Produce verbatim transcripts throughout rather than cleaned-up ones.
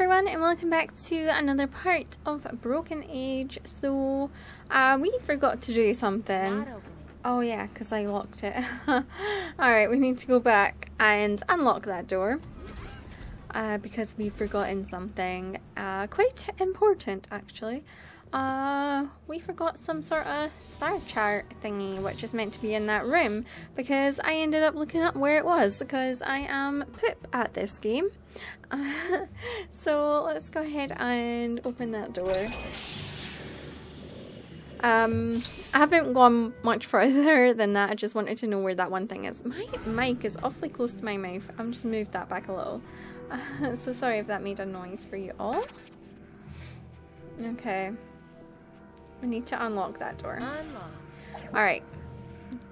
everyone, and welcome back to another part of Broken Age. So uh, we forgot to do something. Oh yeah, because I locked it. Alright, we need to go back and unlock that door uh, because we've forgotten something uh, quite important actually. Uh, we forgot some sort of star chart thingy which is meant to be in that room, because I ended up looking up where it was because I am poop at this game. Uh, so let's go ahead and open that door. Um, I haven't gone much further than that. I just wanted to know where that one thing is. My mic is awfully close to my mouth. I've just moved that back a little. Uh, so sorry if that made a noise for you all. Okay. We need to unlock that door. Unlocked. All right,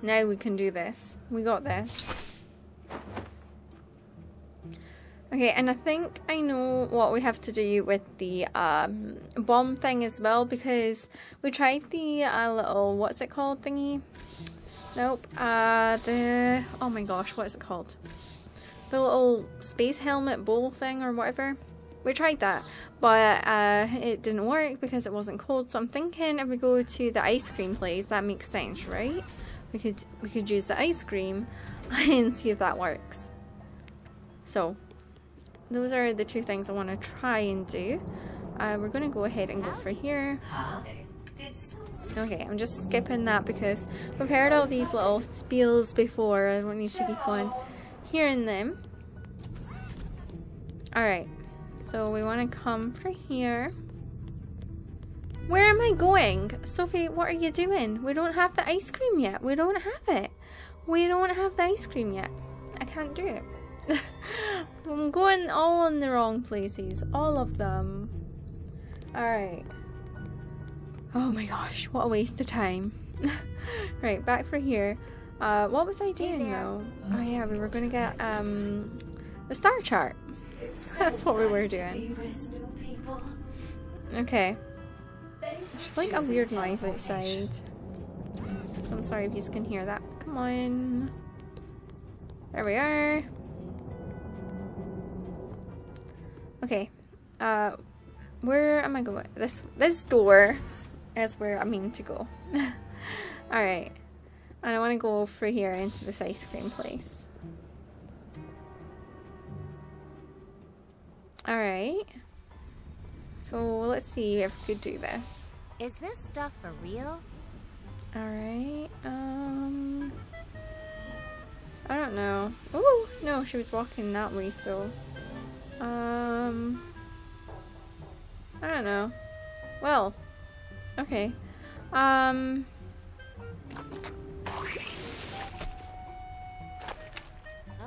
now we can do this. We got this. Okay, and I think I know what we have to do with the um, bomb thing as well, because we tried the uh, little, what's it called thingy? Nope. Uh, the oh my gosh, what's it called? The little space helmet bowl thing or whatever. We tried that, but uh, it didn't work because it wasn't cold. So I'm thinking if we go to the ice cream place, that makes sense, right? We could we could use the ice cream and see if that works. So those are the two things I want to try and do. Uh, we're gonna go ahead and go for here. Okay, I'm just skipping that because we've heard all these little spiels before. I don't need to keep on hearing them. All right. So we want to come from here. Where am I going? Sophie, what are you doing? We don't have the ice cream yet. We don't have it. We don't have the ice cream yet. I can't do it. I'm going all in the wrong places. All of them. Alright. Oh my gosh, what a waste of time. Right, back for here. Uh, what was I doing though? Oh yeah, we were going to get um, the star chart. That's what we were doing. Okay. There's like a weird noise outside. So I'm sorry if you can hear that. Come on. There we are. Okay. Uh, where am I going? This this door is where I mean to go. Alright. And I want to go over here into this ice cream place. Alright, so let's see if we could do this. Is this stuff for real? Alright, um... I don't know. Oh, no, she was walking that way, so... Um... I don't know. Well, okay. Um...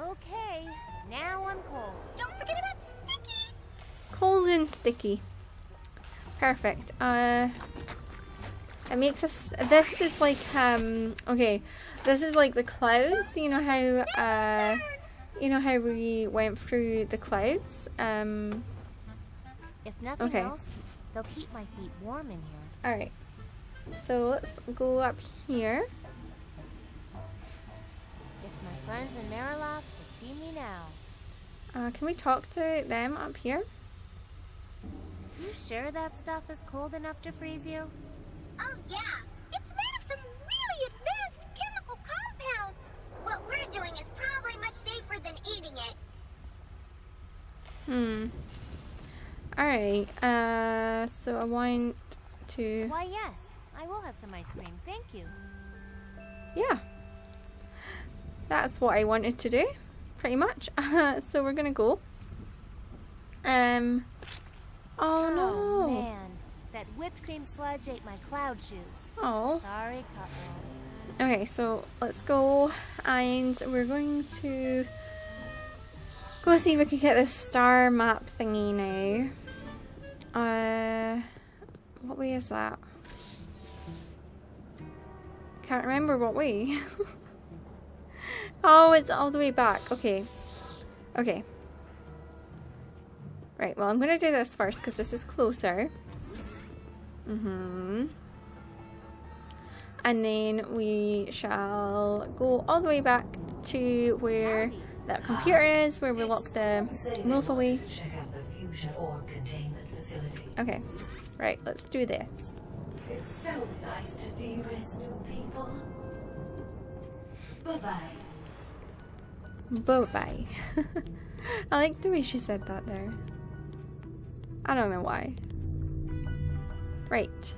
Okay, now I'm cold. Don't forget about cold and sticky. Perfect. Uh, it makes us. This is like um. Okay, this is like the clouds. You know how uh, you know how we went through the clouds. Um. If nothing okay. else, they'll keep my feet warm in here. All right. So let's go up here. If my friends in Mariloff could see me now. Uh, can we talk to them up here? You sure that stuff is cold enough to freeze you? Oh yeah, it's made of some really advanced chemical compounds. What we're doing is probably much safer than eating it. Hmm. Alright, uh, so I want to... Why yes, I will have some ice cream, thank you. Yeah. That's what I wanted to do, pretty much. So we're gonna go. Um... Oh no! Oh, man, that whipped cream sludge ate my cloud shoes. Oh. Sorry, Cotton. Okay, so let's go, and we're going to go see if we can get this star map thingy now. Uh, what way is that? Can't remember what way. Oh, it's all the way back. Okay. Okay. Right, well, I'm going to do this first because this is closer. Mm-hmm. And then we shall go all the way back to where that computer is, where we lock the wolf away. fusion orb containment facility. Okay, right, let's do this. It's so nice to de-risk new people. Bye-bye. Bye-bye. I like the way she said that there. I don't know why. Right.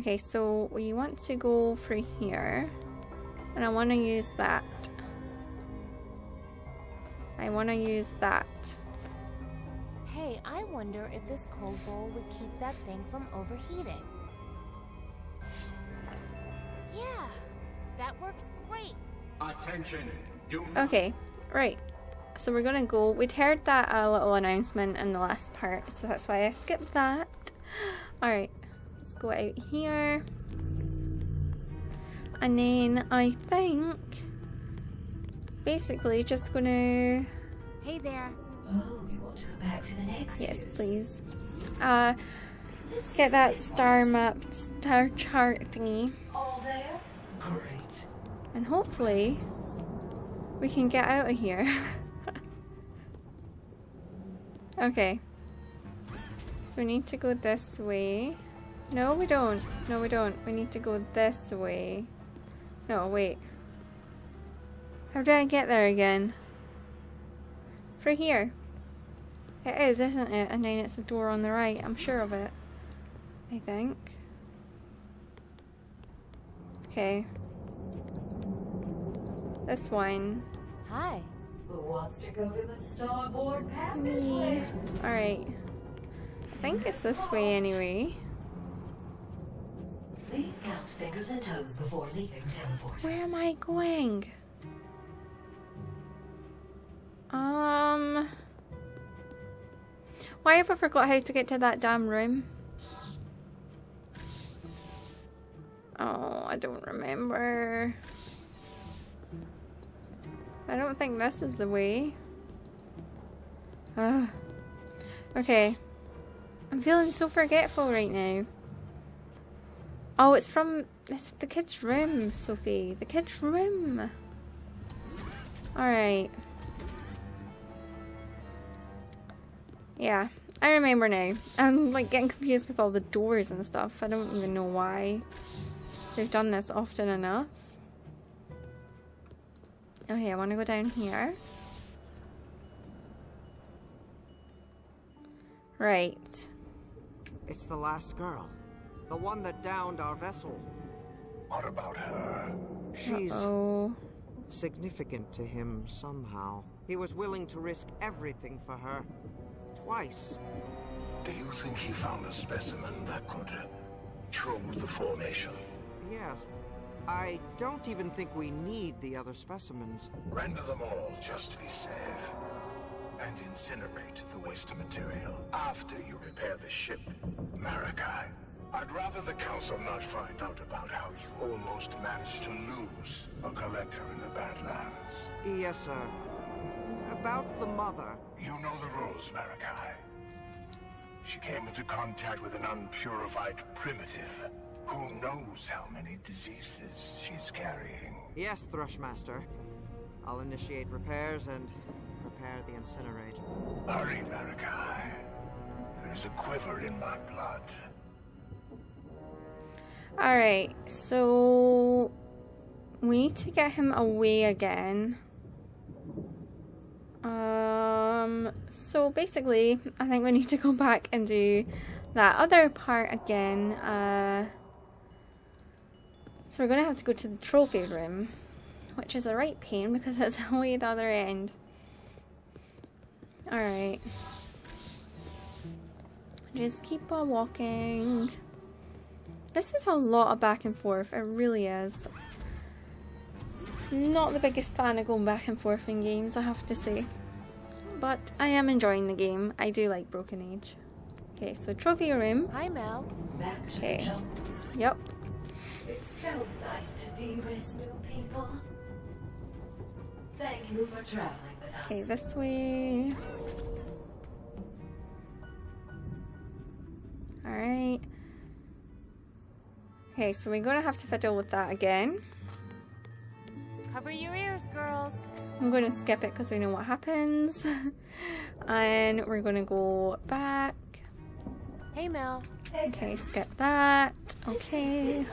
Okay, so we want to go through here. And I want to use that. I want to use that. Hey, I wonder if this cold bowl would keep that thing from overheating. Yeah, that works great. Attention. Do okay, right. So we're gonna go. We'd heard that a uh, little announcement in the last part, so that's why I skipped that. All right, let's go out here, and then I think basically just gonna. Hey there. Oh, you want to go back to the next? Yes, please. Uh, let's get that star map, star chart thingy. All there. Great. And hopefully we can get out of here. Okay. So we need to go this way. No, we don't. No, we don't. We need to go this way. No, wait. How did I get there again? Through here. It is, isn't it? And then it's the door on the right. I'm sure of it. I think. Okay. This one. Hi. Who wants to go to the starboard passageway? Alright. I think it's this way anyway. Please count fingers and toes before leaving teleport. Where am I going? Um. Why have I forgot how to get to that damn room? Oh, I don't remember. I don't think this is the way. Ugh. Okay. I'm feeling so forgetful right now. Oh, it's from it's the kids' room, Sophie. The kids' room. Alright. Yeah, I remember now. I'm like getting confused with all the doors and stuff. I don't even know why. So I've done this often enough. Okay, I want to go down here. Right. It's the last girl. The one that downed our vessel. What about her? She's Uh-oh. significant to him somehow. He was willing to risk everything for her. Twice. Do you think he found a specimen that could troll the formation? Yes. I don't even think we need the other specimens. Render them all just to be safe. And incinerate the waste material after you repair the ship, Marakai. I'd rather the Council not find out about how you almost managed to lose a collector in the Badlands. Yes, sir. About the mother. You know the rules, Marakai. She came into contact with an unpurified primitive. Who knows how many diseases she's carrying? Yes, Thrushmaster. I'll initiate repairs and prepare the incinerator. Hurry, Marakai. There is a quiver in my blood. Alright, so we need to get him away again. Um, so basically, I think we need to go back and do that other part again. Uh... So we're going to have to go to the trophy room, which is a right pain because it's way the other end. Alright. Just keep on walking. This is a lot of back and forth, it really is. Not the biggest fan of going back and forth in games, I have to say. But I am enjoying the game. I do like Broken Age. Okay, so trophy room. Hi, Mel. Okay. Yep. It's so nice to de-risk new people. Thank you for traveling with us. Okay, this way. Alright. Okay, so we're gonna have to fiddle with that again. Cover your ears, girls. I'm going to skip it because we know what happens. And we're going to go back. Hey, Mel. Okay, skip that. Okay.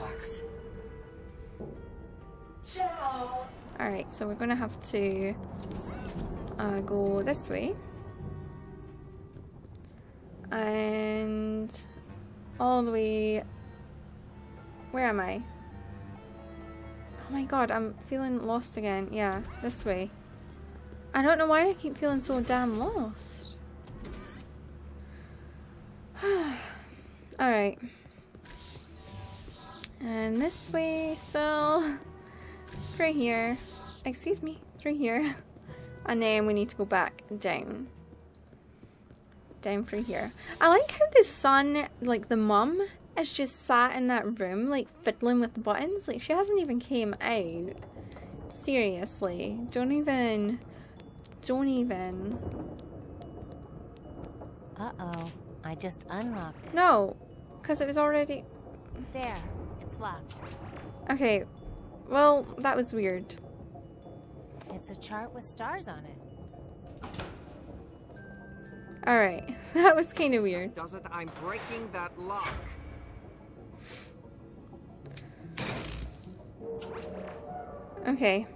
Alright, so we're going to have to uh, go this way. And all the way... Where am I? Oh my god, I'm feeling lost again. Yeah, this way. I don't know why I keep feeling so damn lost. Alright. And this way still. Through here. Excuse me. Through here. And then we need to go back down. Down through here. I like how the son, like the mum, is just sat in that room, like, fiddling with the buttons. Like, she hasn't even came out. Seriously. Don't even... Don't even... Uh-oh. I just unlocked it. No. Because it was already... There. It's locked. Okay. Well, that was weird. It's a chart with stars on it. Alright. That was kind of weird. Does it? I'm breaking that lock. Okay.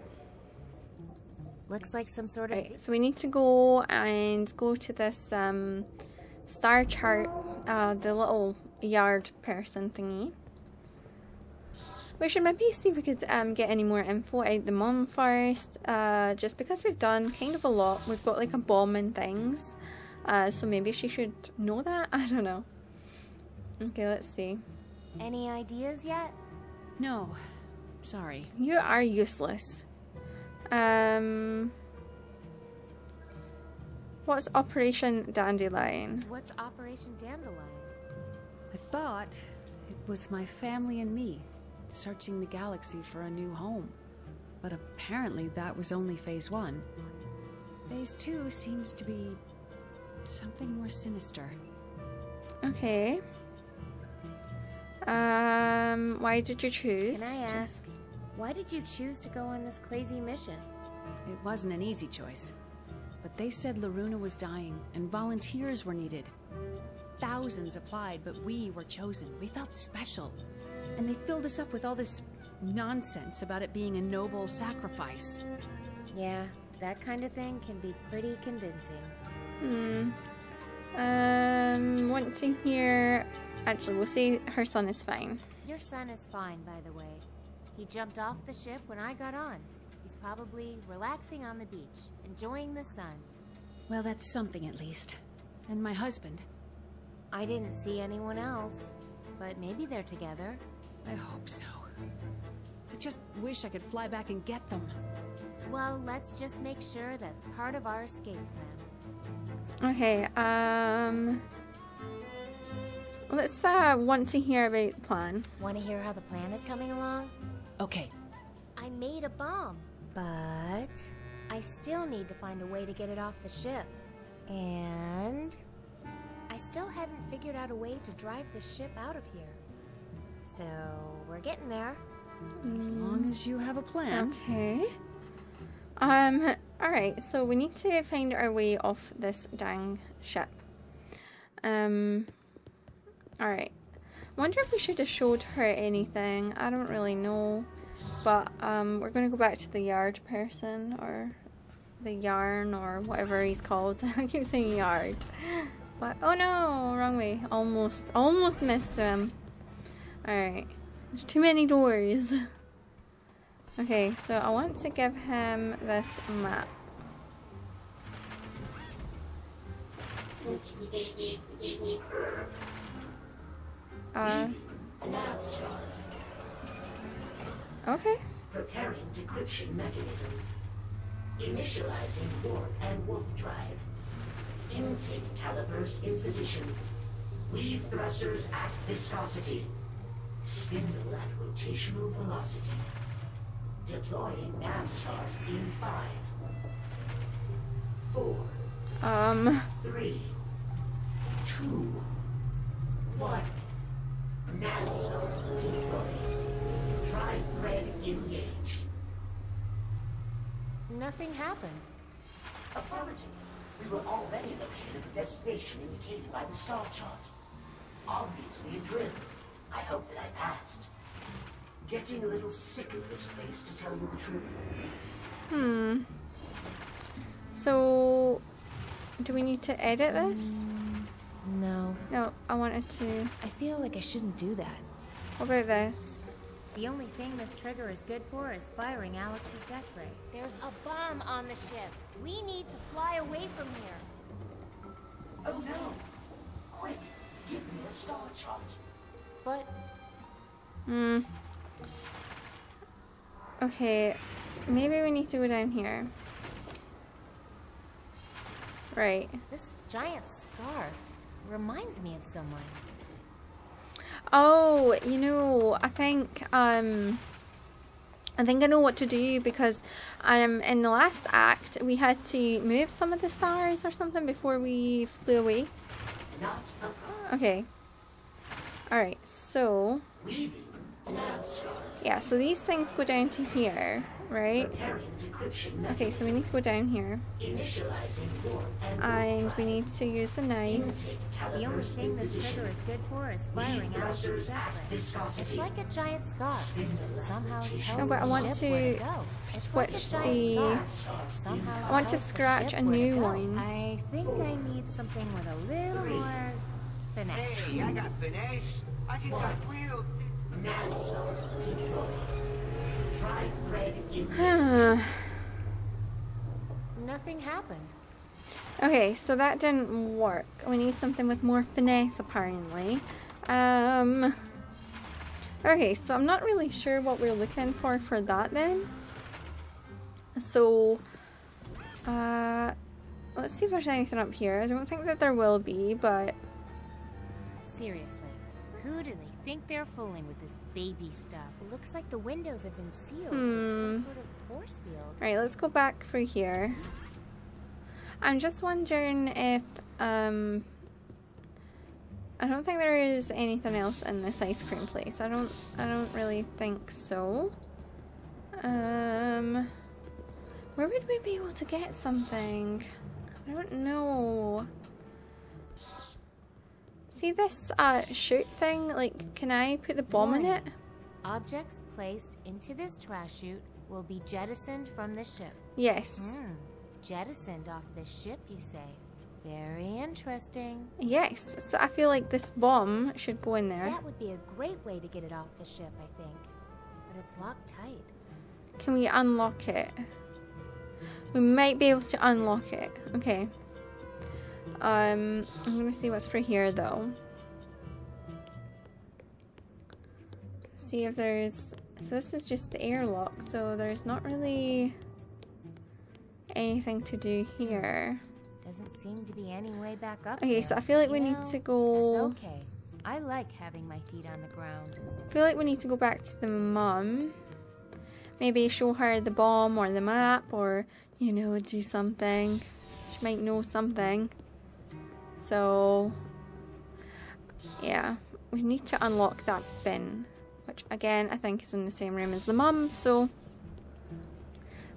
Looks like some sort of... Right, so we need to go and go to this um, star chart, uh, the little yard person thingy. We should maybe see if we could um, get any more info out the mum first, uh, just because we've done kind of a lot. We've got like a bomb and things, uh, so maybe she should know that? I don't know. Okay, let's see. Any ideas yet? No. Sorry. You are useless. Um, what's Operation Dandelion? What's Operation Dandelion? I thought it was my family and me searching the galaxy for a new home. But apparently that was only phase one. Phase two seems to be something more sinister. Okay. Um, why did you choose? Can I ask, why did you choose to go on this crazy mission? It wasn't an easy choice, but they said Laruna was dying and volunteers were needed. Thousands applied, but we were chosen. We felt special. And they filled us up with all this nonsense about it being a noble sacrifice. Yeah, that kind of thing can be pretty convincing. Hmm. Um, want to hear... Actually, we'll see. Her son is fine. Your son is fine, by the way. He jumped off the ship when I got on. He's probably relaxing on the beach, enjoying the sun. Well, that's something at least. And my husband. I didn't see anyone else, but maybe they're together. I hope so. I just wish I could fly back and get them. Well, let's just make sure that's part of our escape plan. Okay, um... Let's uh, want to hear about the plan. Want to hear how the plan is coming along? Okay. I made a bomb, but I still need to find a way to get it off the ship. And I still haven't figured out a way to drive the ship out of here. So we're getting there. As long as you have a plan. Okay. Um. All right. So we need to find our way off this dang ship. Um. Alright, I wonder if we should have showed her anything. I don't really know, but um, we're going to go back to the yard person, or the yarn, or whatever he's called. I keep saying yard, but oh no, wrong way. Almost, almost missed him. Alright, there's too many doors. Okay, so I want to give him this map. Uh, okay. Preparing decryption mechanism. Initializing warp and wolf drive. Intake calipers in position. Weave thrusters at viscosity. Spindle at rotational velocity. Deploying navscarf in five. Four. Um. Three. Two. One. Navscarf deployed. Drive thread engaged. nothing happened. Affirmative. We were already located at the destination indicated by the star chart. Obviously a drill. I hope that I passed. Getting a little sick of this place, to tell you the truth. Hmm. So, do we need to edit this? No. No, I wanted to. I feel like I shouldn't do that. What about this? The only thing this trigger is good for is firing Alex's death ray. There's a bomb on the ship. We need to fly away from here. Oh no! Quick, give me a star chart. But. Hmm. Okay, maybe we need to go down here. Right. This giant scarf reminds me of someone. Oh, you know, I think um I think I know what to do, because um in the last act we had to move some of the stars or something before we flew away. Not okay. Alright, so yeah, so these things go down to here, right? Okay, so we need to go down here. And we need to use the knife. The only thing this trigger is good for is firing out exactly. It's like a giant scarf. Somehow it tells no, but I want to switch the... I want to scratch a new one. I think I need something with a little more finesse. Hey, I got finesse. I can cut real... Nothing happened. Okay, so that didn't work. We need something with more finesse, apparently. Um. Okay, so I'm not really sure what we're looking for for that then. So, uh, let's see if there's anything up here. I don't think that there will be, but seriously. Who do they think they're fooling with this baby stuff? It looks like the windows have been sealed hmm. with some sort of force field. Right, let's go back through here. I'm just wondering if, um... I don't think there is anything else in this ice cream place. I don't, I don't really think so. Um... Where would we be able to get something? I don't know. See this uh, chute thing? Like, can I put the bomb Warning. in it? Objects placed into this trash chute will be jettisoned from the ship. Yes. Mm. Jettisoned off the ship, you say? Very interesting. Yes. So I feel like this bomb should go in there. That would be a great way to get it off the ship, I think. But it's locked tight. Can we unlock it? We might be able to unlock it. Okay. Um, I'm gonna see what's for here though. See if there's. So this is just the airlock, so there's not really anything to do here. Doesn't seem to be any way back up. Okay, there. So I feel like you we know, need to go. That's okay. I like having my feet on the ground. I feel like we need to go back to the mum. Maybe show her the bomb or the map, or you know, do something. She might know something. So, yeah, we need to unlock that bin, which again, I think is in the same room as the mum, so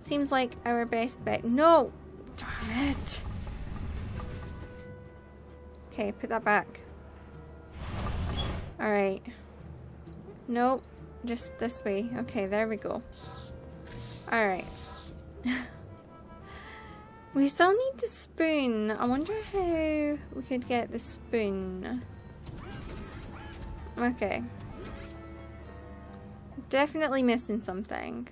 seems like our best bet. No! Darn it! Okay, put that back. Alright. Nope, just this way. Okay, there we go. Alright. We still need the spoon. I wonder how we could get the spoon. Okay. Definitely missing something.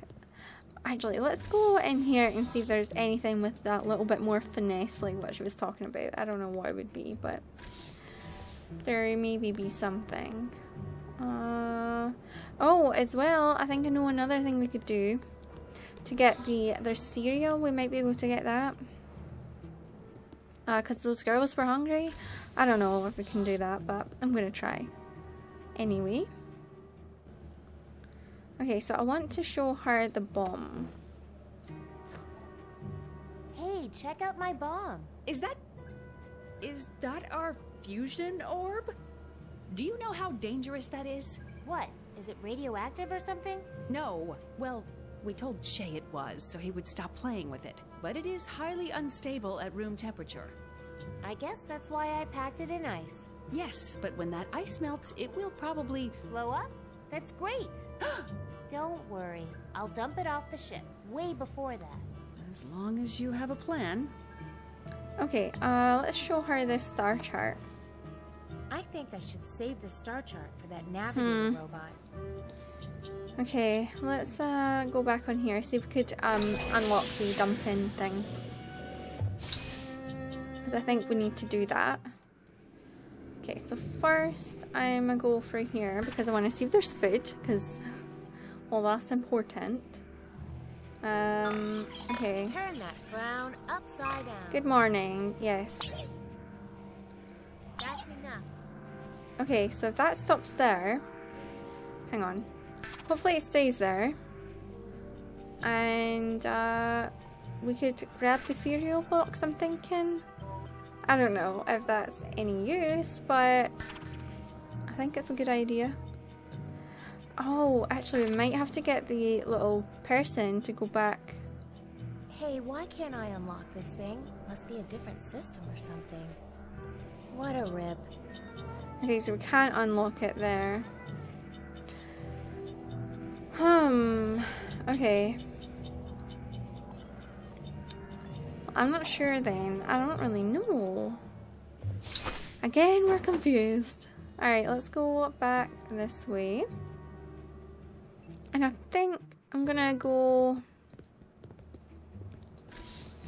Actually, let's go in here and see if there's anything with that little bit more finesse like what she was talking about. I don't know what it would be, but there maybe be something. Uh, oh, as well, I think I know another thing we could do. To get the their cereal, we might be able to get that. Uh, 'cause those girls were hungry. I don't know if we can do that, but I'm gonna try. Anyway. Okay, so I want to show her the bomb. Hey, check out my bomb. Is that is that our fusion orb? Do you know how dangerous that is? What? Is it radioactive or something? No. Well. We told Shay it was, so he would stop playing with it. But it is highly unstable at room temperature. I guess that's why I packed it in ice. Yes, but when that ice melts, it will probably... blow up? That's great! Don't worry. I'll dump it off the ship, way before that. As long as you have a plan. Okay, uh, let's show her the star chart. I think I should save the star chart for that navigator hmm. robot. Okay, let's uh, go back on here, see if we could um, unlock the dump-in thing. Because I think we need to do that. Okay, so first I'm gonna go for here because I want to see if there's food, because, well, that's important. Um, okay. Turn that frown upside down. Good morning, yes. That's enough. Okay, so if that stops there, hang on. Hopefully it stays there. And uh, we could grab the cereal box, I'm thinking. I don't know if that's any use, but I think it's a good idea. Oh, actually we might have to get the little person to go back. Hey, why can't I unlock this thing? Must be a different system or something. What a rip. Okay, so we can't unlock it there. Hmm, okay. I'm not sure then. I don't really know. Again, we're confused. Alright, let's go back this way. And I think I'm gonna go...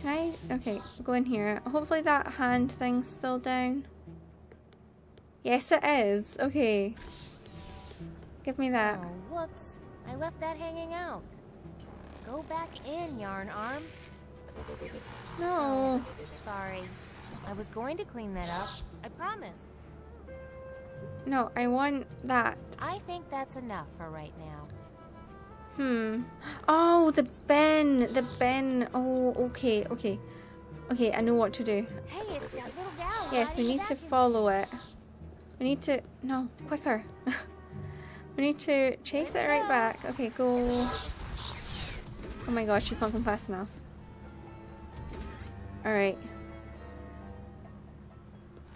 Can I? Okay, go in here. Hopefully that hand thing's still down. Yes, it is. Okay. Give me that. Oh, whoops. I left that hanging out. Go back in, Yarn Arm. No. Sorry. I was going to clean that up. I promise. No, I want that. I think that's enough for right now. Hmm. Oh, the bin. The bin. Oh, okay, okay. Okay, I know what to do. Hey, it's that little gal. Yes, we need to follow it. We need to... No, quicker. We need to chase it right back. Okay, go. Oh my gosh, she's not going fast enough. Alright.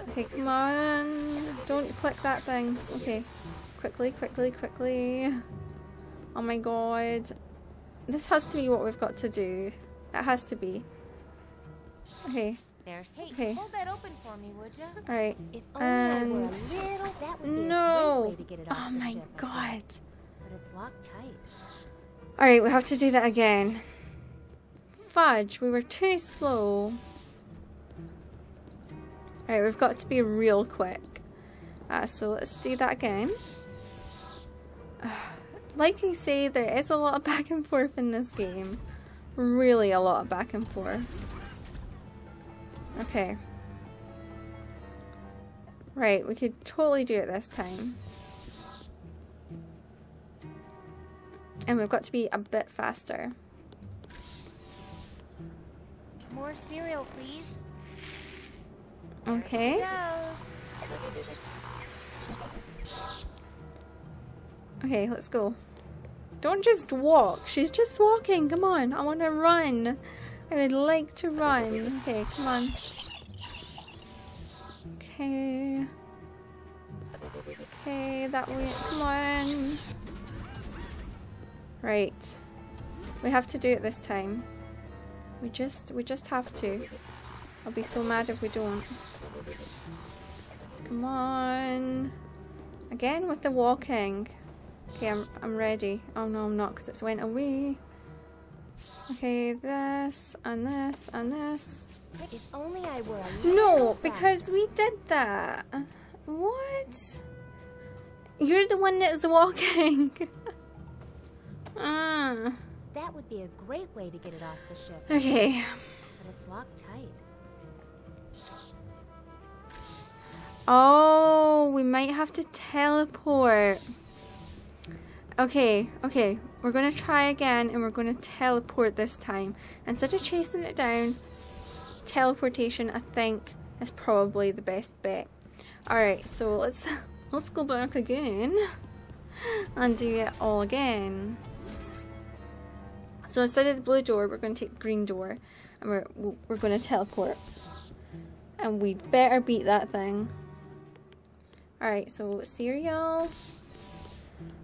Okay, come on. Don't click that thing. Okay. Quickly, quickly, quickly. Oh my god. This has to be what we've got to do. It has to be. Okay. Okay. Hold that open for me, would you? Alright. And no. Oh my god. But it's locked tight. Alright, we have to do that again. Fudge, we were too slow. Alright, we've got to be real quick. Uh, so let's do that again. Uh, like I say, there is a lot of back and forth in this game. Really a lot of back and forth. Okay. Right, we could totally do it this time. And we've got to be a bit faster. More cereal, please. Okay. Okay, let's go. Don't just walk. She's just walking. Come on. I want to run. I would like to run. Okay, come on. Okay. Okay, that way. Come on. Right. We have to do it this time. We just, we just have to. I'll be so mad if we don't. Come on. Again with the walking. Okay, I'm, I'm ready. Oh no, I'm not because it's went away. Okay, this and this and this. If only I were. No, because we did that. What? You're the one that is walking. Ah. That would be a great way to get it off the ship. Okay. But it's locked tight. Oh, we might have to teleport. Okay, okay. We're going to try again and we're going to teleport this time. Instead of chasing it down, teleportation, I think, is probably the best bet. Alright, so let's, let's go back again and do it all again. So instead of the blue door, we're going to take the green door, and we're we're going to teleport. And we better beat that thing. All right, so cereal.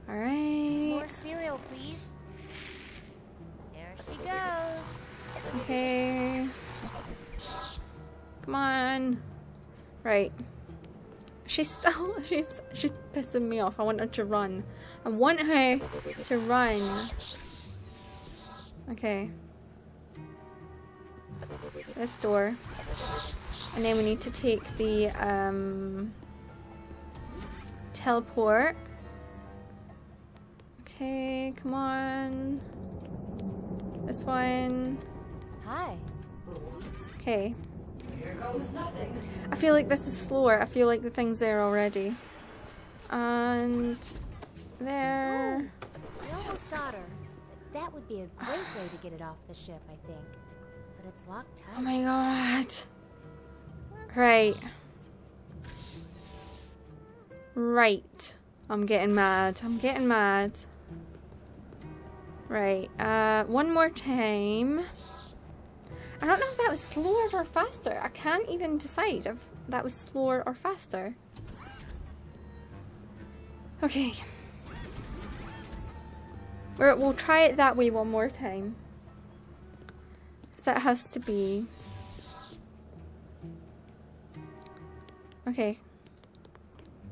All right. More cereal, please. There she goes. Okay. Come on. Right. She's still, she's, she's pissing me off. I want her to run. I want her to run. Okay. This door. And then we need to take the, um... teleport. Okay, come on. This one. Hi. Okay. Here goes nothing. I feel like this is slower. I feel like the thing's there already. And there. Oh, I almost got her. That would be a great way to get it off the ship, I think. But it's locked tight. Oh my god. Right. Right. I'm getting mad. I'm getting mad. Right. Uh, one more time. I don't know if that was slower or faster. I can't even decide if that was slower or faster. Okay. We're, we'll try it that way one more time. Because that has to be... Okay.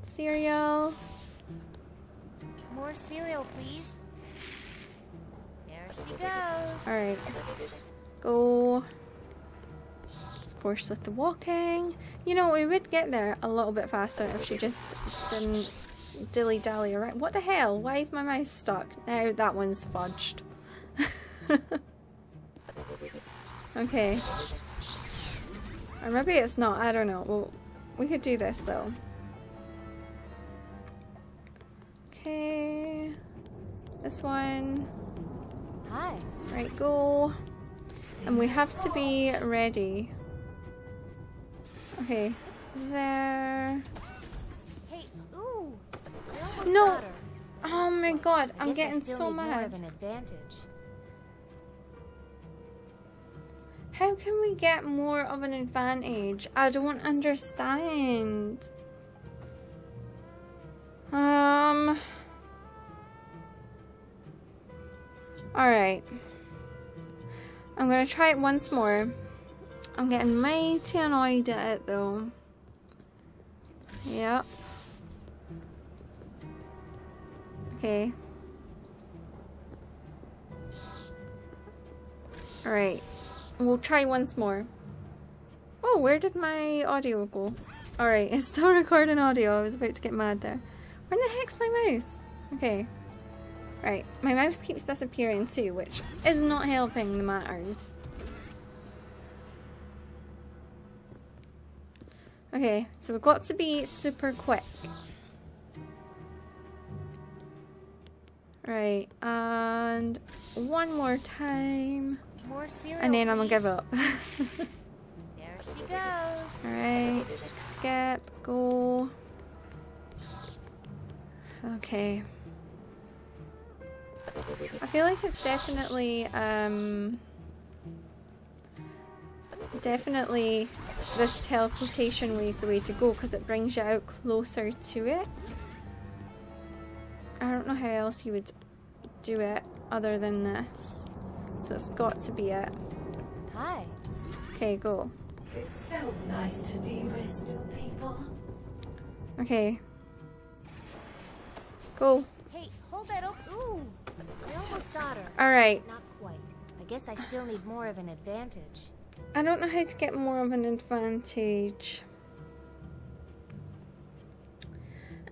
Cereal. More cereal, please. There she goes. Alright. Go. Of course, with the walking, you know, we would get there a little bit faster if she just didn't dilly dally around. What the hell? Why is my mouse stuck? Now that one's fudged. Okay. Or maybe it's not. I don't know. Well, we could do this though. Okay. This one. Hi. Right, go. And we have to be ready. Okay, there. Hey, ooh. No! Oh my god, I'm getting so mad. How can we get more of an advantage? I don't understand. Um. Alright. I'm gonna try it once more. I'm getting mighty annoyed at it though. Yep. Okay. Alright. We'll try once more. Oh, where did my audio go? Alright, it's still recording audio. I was about to get mad there. Where the heck's my mouse? Okay. Right, my mouse keeps disappearing too, which is not helping the matters. Okay, so we've got to be super quick. Right, and one more time. More cereal, and then I'm gonna give up. There she goes. Alright, skip, go. Okay. I feel like it's definitely, um, definitely this teleportation way is the way to go because it brings you out closer to it. I don't know how else you would do it other than this. So it's got to be it. Hi. Okay, go. It's so nice to de-risk new people. Okay. Go. Hey, hold that up. Ooh. I almost got her. All right. Not quite. I guess I still need more of an advantage. I don't know how to get more of an advantage.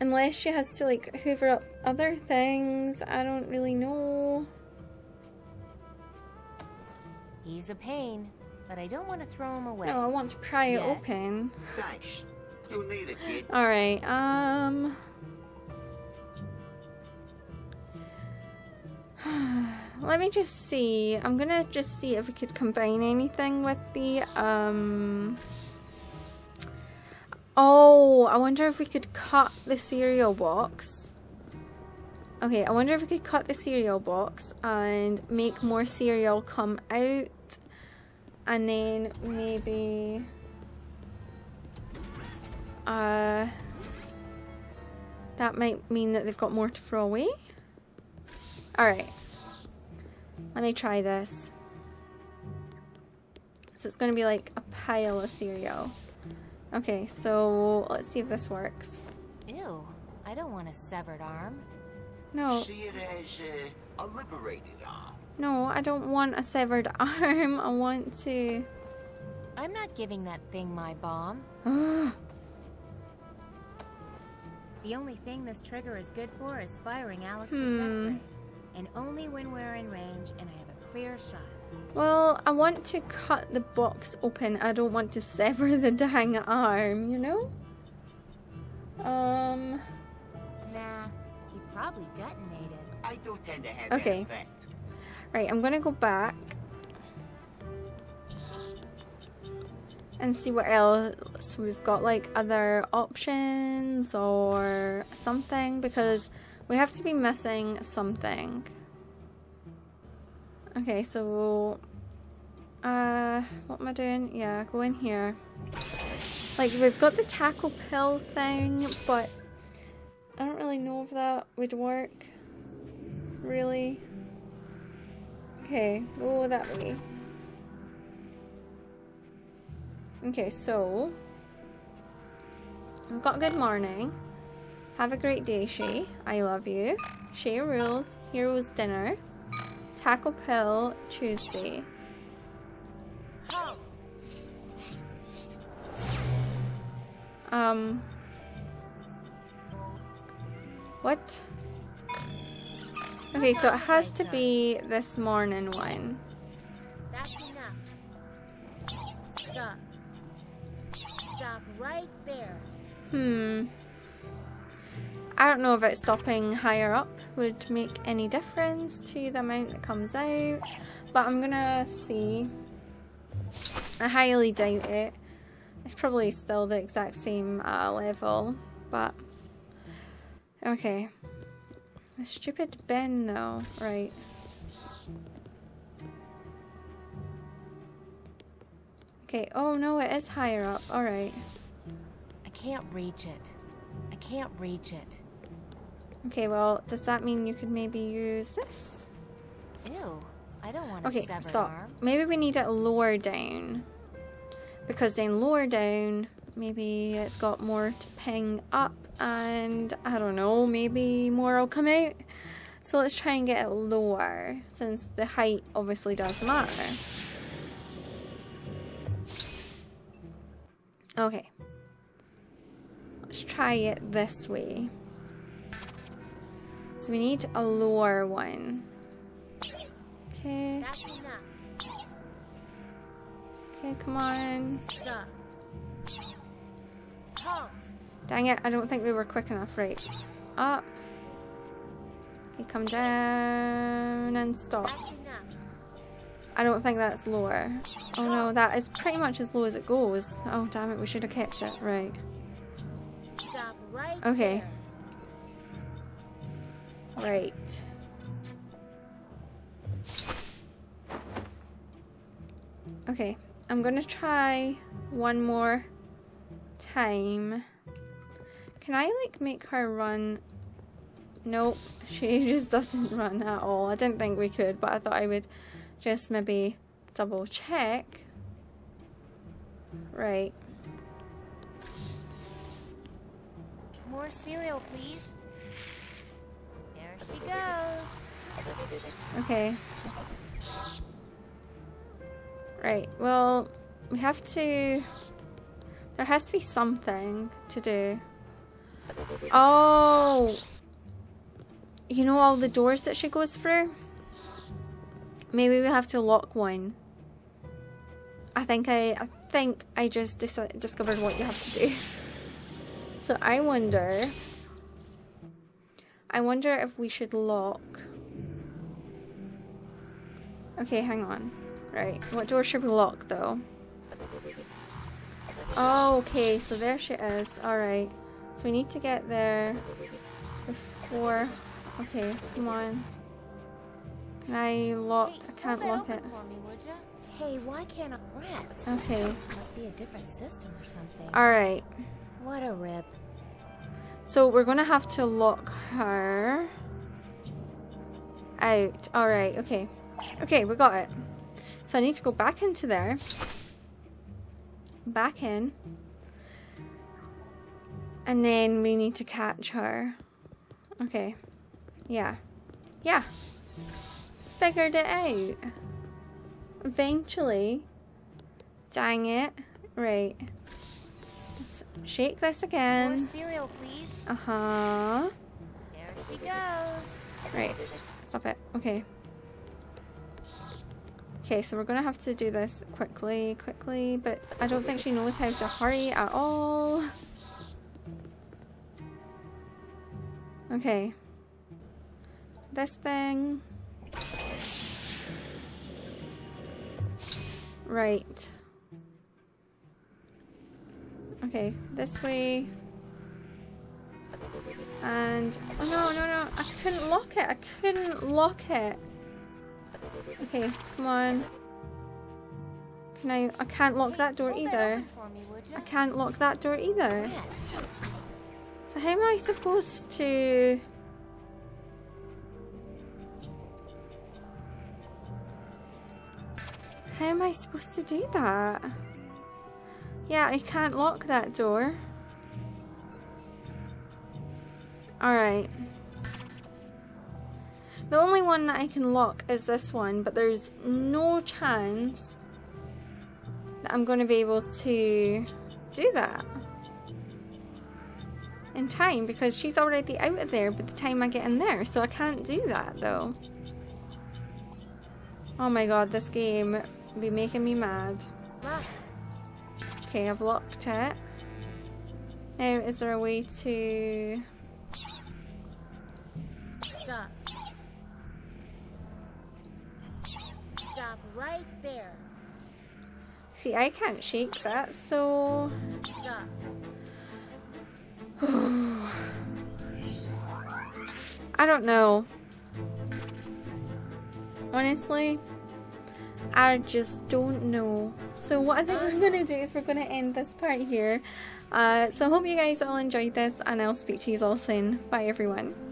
Unless she has to like hoover up other things. I don't really know. He's a pain, but I don't want to throw him away. No, I want to pry it open. Thanks. You need it, kid. All right. Um. Let me just see. I'm gonna just see if we could combine anything with the, um... Oh, I wonder if we could cut the cereal box Okay, I wonder if we could cut the cereal box and make more cereal come out, and then maybe uh, that might mean that they've got more to throw away. Alright, let me try this. So it's going to be like a pile of cereal. Okay, so let's see if this works. Ew, I don't want a severed arm. No. See it as uh, a liberated arm. No, I don't want a severed arm. I want to... I'm not giving that thing my bomb. The only thing this trigger is good for is firing Alex's hmm. death ray. And only when we're in range and I have a clear shot. Well, I want to cut the box open. I don't want to sever the dang arm, you know? Um... Nah. Probably detonated. I do tend to have okay. that effect. Right, I'm gonna go back and see what else we've got, like other options or something, because we have to be missing something. Okay, so uh, what am I doing? Yeah, go in here. Like we've got the tackle pill thing, but I don't really know if that would work, really. Okay, go that way. Okay, so I've got a good morning. Have a great day, Shay. I love you. Shay rules. Heroes dinner. Taco pill Tuesday. Um. What? Okay, so it has to be this morning one. That's enough. Stop. Stop right there. Hmm. I don't know if it's stopping higher up would make any difference to the amount that comes out, but I'm gonna see. I highly doubt it. It's probably still the exact same uh, level, but... Okay, a stupid Ben though, right. Okay, oh no, it is higher up, alright. I can't reach it. I can't reach it. Okay, well, does that mean you could maybe use this? Ew, I don't want to sever an arm. Okay, stop. Maybe we need it lower down. Because then lower down, maybe it's got more to ping up. And I don't know, maybe more will come out. So let's try and get it lower, since the height obviously does matter. Okay. Let's try it this way. So we need a lower one. Okay. Okay, come on. Stop. Dang it, I don't think we were quick enough. Right. Up. Okay, come down and stop. I don't think that's lower. Oh no, that is pretty much as low as it goes. Oh damn it, we should have kept it. Right. Okay. Right. Okay, I'm gonna try one more time. Can I like make her run? Nope, she just doesn't run at all. I didn't think we could, but I thought I would just maybe double check. Right. More cereal, please. There she goes. Okay. Right, well, we have to... There has to be something to do. Oh, you know all the doors that she goes through? Maybe we have to lock one. I think I, I think I just dis discovered what you have to do. So I wonder, I wonder if we should lock. Okay, hang on. Right, what door should we lock though? Oh, okay, so there she is. All right. So we need to get there before Okay, come on. Can I lock? Hey, I can't lock it. Me, hey, why can't I? Rats. Okay. It must be a different system or something. All right. What a rip. So we're gonna have to lock her out. All right. Okay. Okay, we got it. So I need to go back into there. Back in. And then we need to catch her. Okay. Yeah. Yeah. Figured it out. Eventually. Dang it. Right. Let's shake this again. More cereal, please. Uh-huh. There she goes. Right. Stop it. Okay. Okay, so we're gonna have to do this quickly, quickly, but I don't think she knows how to hurry at all. Okay. This thing. Right. Okay, this way. And... oh no, no, no, I couldn't lock it, I couldn't lock it. Okay, come on. Can I... I can't lock that door either. I can't lock that door either. So how am I supposed to... how am I supposed to do that? Yeah, I can't lock that door. Alright. The only one that I can lock is this one, but there's no chance that I'm going to be able to do that in time, because she's already out of there by the time I get in there, so I can't do that though. Oh my god, this game be making me mad. Okay, I've locked it. Now, is there a way to... stop. Stop right there. See, I can't shake that, so... stop. I don't know. Honestly, I just don't know. So what I think we're going to do is we're going to end this part here. Uh, so I hope you guys all enjoyed this, and I'll speak to you all soon. Bye everyone.